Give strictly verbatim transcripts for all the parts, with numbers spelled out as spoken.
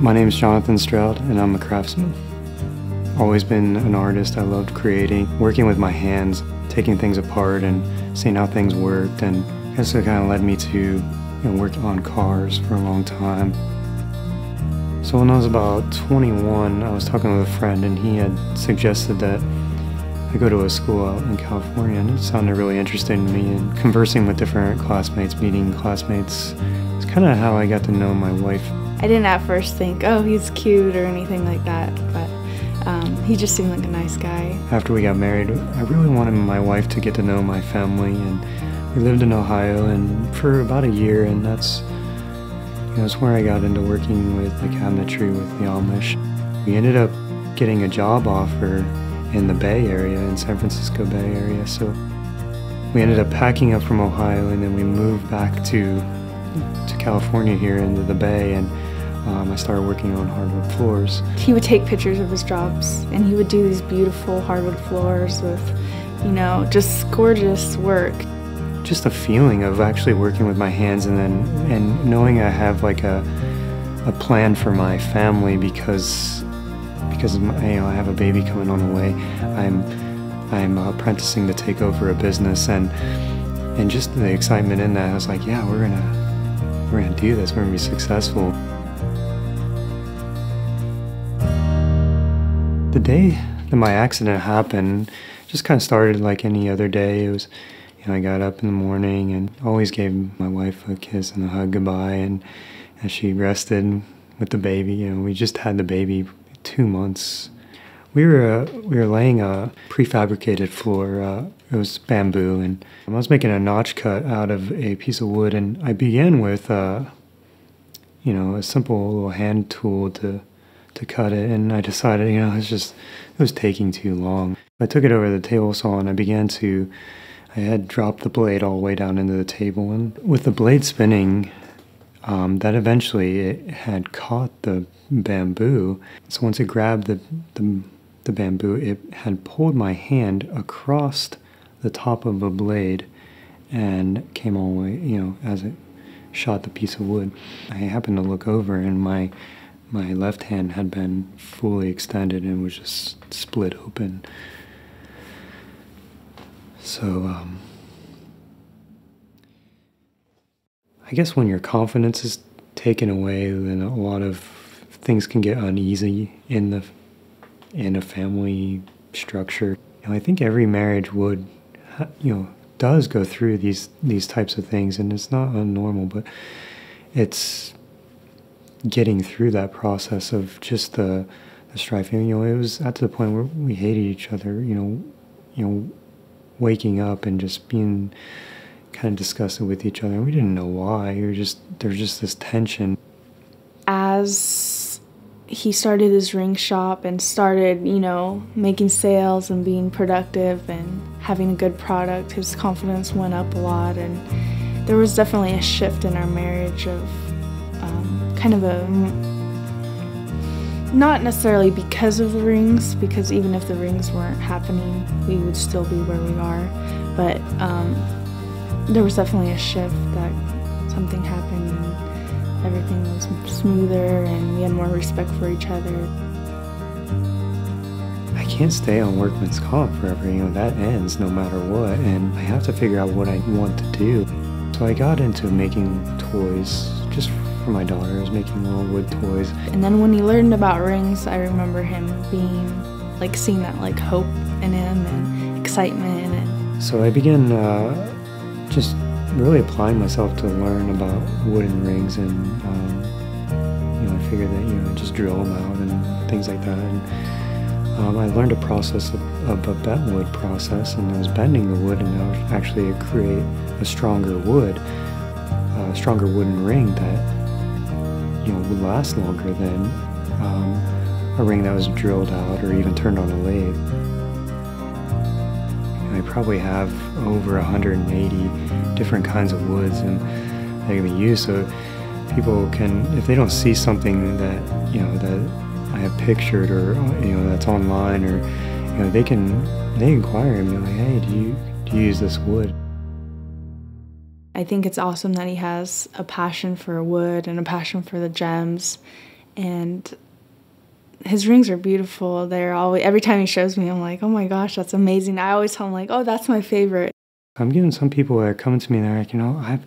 My name is Jonathan Stroud, and I'm a craftsman. Always been an artist. I loved creating, working with my hands, taking things apart and seeing how things worked, and that's what kind of led me to you know, work on cars for a long time. So when I was about twenty-one, I was talking with a friend, and he had suggested that I go to a school out in California, and it sounded really interesting to me, and conversing with different classmates, meeting classmates, it's kind of how I got to know my wife. I didn't at first think, oh, he's cute or anything like that, but um, he just seemed like a nice guy. After we got married, I really wanted my wife to get to know my family, and we lived in Ohio and for about a year, and that's, you know, that's where I got into working with the cabinetry with the Amish. We ended up getting a job offer in the Bay Area, in San Francisco Bay Area. So we ended up packing up from Ohio, and then we moved back to, to California here into the Bay, and um, I started working on hardwood floors. He would take pictures of his jobs, and he would do these beautiful hardwood floors with, you know, just gorgeous work. Just the feeling of actually working with my hands, and then and knowing I have like a, a plan for my family, because Because you know, I have a baby coming on the way, I'm I'm apprenticing to take over a business, and and just the excitement in that, I was like, yeah, we're gonna we're gonna do this. We're gonna be successful. The day that my accident happened, just kind of started like any other day. It was, you know, I got up in the morning and always gave my wife a kiss and a hug goodbye, and as she rested with the baby, you know, we just had the baby. Two months. We were, uh, we were laying a prefabricated floor. Uh, it was bamboo, and I was making a notch cut out of a piece of wood, and I began with, uh, you know, a simple little hand tool to, to cut it, and I decided, you know, it's just, it was taking too long. I took it over the table saw, and I began to, I had dropped the blade all the way down into the table, and with the blade spinning, Um, that eventually it had caught the bamboo. So once it grabbed the, the, the bamboo, it had pulled my hand across the top of the blade and came all the way, you know, as it shot the piece of wood. I happened to look over, and my, my left hand had been fully extended and was just split open. So, um... I guess when your confidence is taken away, then a lot of things can get uneasy in the in a family structure. And I think every marriage would, you know, does go through these these types of things, and it's not unnormal. But it's getting through that process of just the, the strife. You know, it was at the point where we hated each other. You know, you know, waking up and just being kind of discussed it with each other. We didn't know why. We were just, there was just this tension. As he started his ring shop and started, you know, making sales and being productive and having a good product, his confidence went up a lot, and there was definitely a shift in our marriage of um, kind of a, not necessarily because of the rings, because even if the rings weren't happening, we would still be where we are, but um, there was definitely a shift that something happened and everything was smoother and we had more respect for each other. I can't stay on workman's comp forever, you know, that ends no matter what, and I have to figure out what I want to do. So I got into making toys just for my daughter. I was making little wood toys. And then when he learned about rings, I remember him being, like, seeing that, like, hope in him and excitement. And so I began, uh, just really applying myself to learn about wooden rings, and um, you know, I figured that, you know, just drill them out and things like that. And um, I learned a process, a, a bent wood process, and I was bending the wood, and I would actually create a stronger wood, a stronger wooden ring that, you know, would last longer than um, a ring that was drilled out or even turned on a lathe. I probably have over one hundred eighty different kinds of woods, and they can be used, so people can, if they don't see something that, you know, that I have pictured, or, you know, that's online, or, you know, they can they inquire and be like, hey, do you do you use this wood? I think it's awesome that he has a passion for wood and a passion for the gems, and his rings are beautiful. They're always, every time he shows me, I'm like, oh my gosh, that's amazing. I always tell him, like, oh, that's my favorite. I'm getting some people that are coming to me and they're like, you know, I've,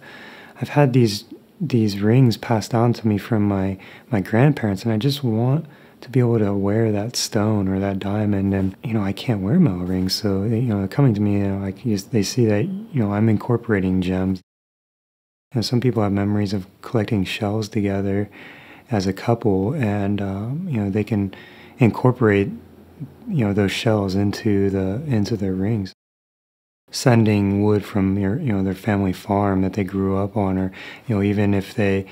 I've had these, these rings passed down to me from my, my grandparents, and I just want to be able to wear that stone or that diamond, and, you know, I can't wear metal rings. So, they, you know, they're coming to me and, like, they see that, you know, I'm incorporating gems. And some people have memories of collecting shells together as a couple, and um, you know, they can incorporate, you know, those shells into the into their rings. Sending wood from your, you know, their family farm that they grew up on, or, you know, even if they,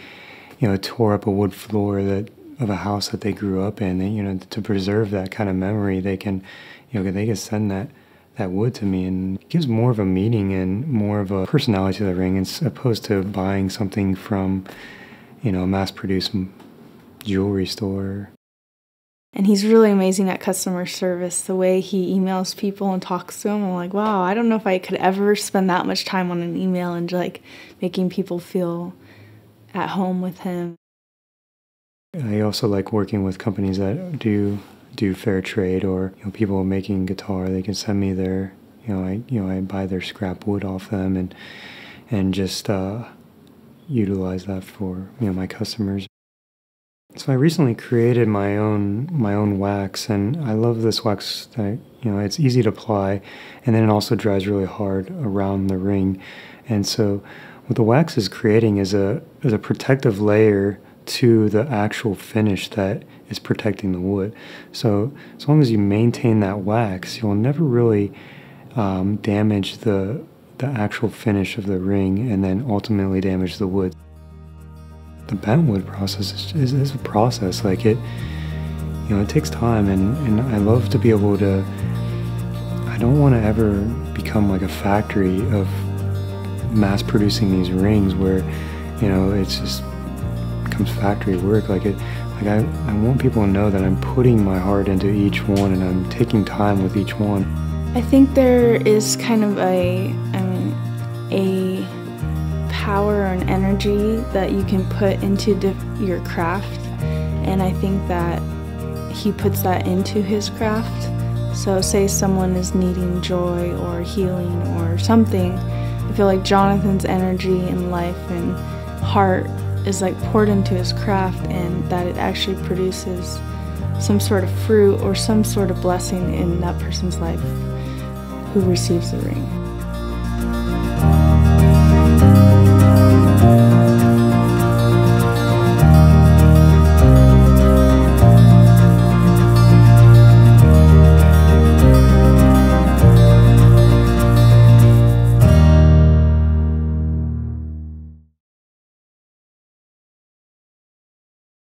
you know, tore up a wood floor that of a house that they grew up in, they, you know, to preserve that kind of memory, they can, you know, they can send that that wood to me, and it gives more of a meaning and more of a personality to the ring, as opposed to buying something from, you know, a mass-produced jewelry store. And he's really amazing at customer service. The way he emails people and talks to them, I'm like, wow, I don't know if I could ever spend that much time on an email and, like, making people feel at home with him. I also like working with companies that do do fair trade, or, you know, people making guitar. They can send me their, you know, I you know I buy their scrap wood off them, and and just. Uh, utilize that for, you know, my customers. So I recently created my own my own wax, and I love this wax that, you know, it's easy to apply, and then it also dries really hard around the ring. And so what the wax is creating is a is a protective layer to the actual finish that is protecting the wood. So as long as you maintain that wax, you'll never really um, damage the the actual finish of the ring, and then ultimately damage the wood. The bent wood process is, is, is a process. Like, it, you know, it takes time, and, and I love to be able to, I don't want to ever become like a factory of mass producing these rings where, you know, it's just becomes factory work. Like it, like I, I want people to know that I'm putting my heart into each one, and I'm taking time with each one. I think there is kind of a, a power and energy that you can put into your craft, and I think that he puts that into his craft. So say someone is needing joy or healing or something, I feel like Jonathan's energy and life and heart is, like, poured into his craft, and that it actually produces some sort of fruit or some sort of blessing in that person's life who receives the ring.